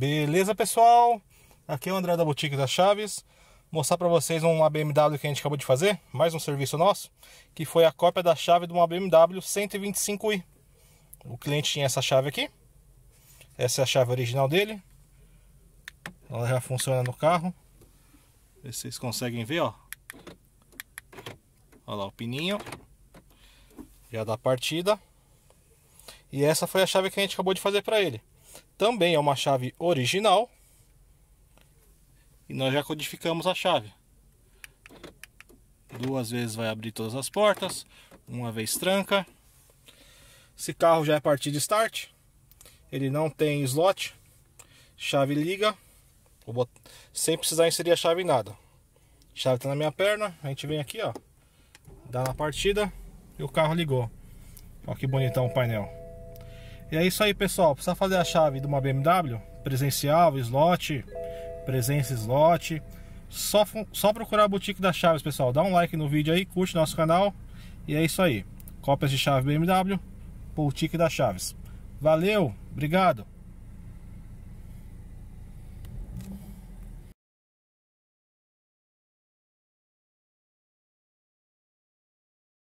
Beleza, pessoal? Aqui é o André da Boutique das Chaves. Mostrar para vocês uma BMW que a gente acabou de fazer, mais um serviço nosso, que foi a cópia da chave de uma BMW 125i. O cliente tinha essa chave aqui. Essa é a chave original dele. Ela já funciona no carro. Vê se vocês conseguem ver, ó. Olha lá o pininho já da partida. E essa foi a chave que a gente acabou de fazer para ele. Também é uma chave original. E nós já codificamos a chave. 2 vezes vai abrir todas as portas. 1 vez tranca. Esse carro já é partida start. Ele não tem slot. Chave liga. Sem precisar inserir a chave em nada. A chave está na minha perna. A gente vem aqui, ó. Dá na partida. E o carro ligou. Olha que bonitão o painel. E é isso aí, pessoal, precisa fazer a chave de uma BMW, presencial, slot, presença slot, só procurar a Boutique das Chaves, pessoal. Dá um like no vídeo aí, curte nosso canal. E é isso aí, cópias de chave BMW, Boutique das Chaves. Valeu, obrigado!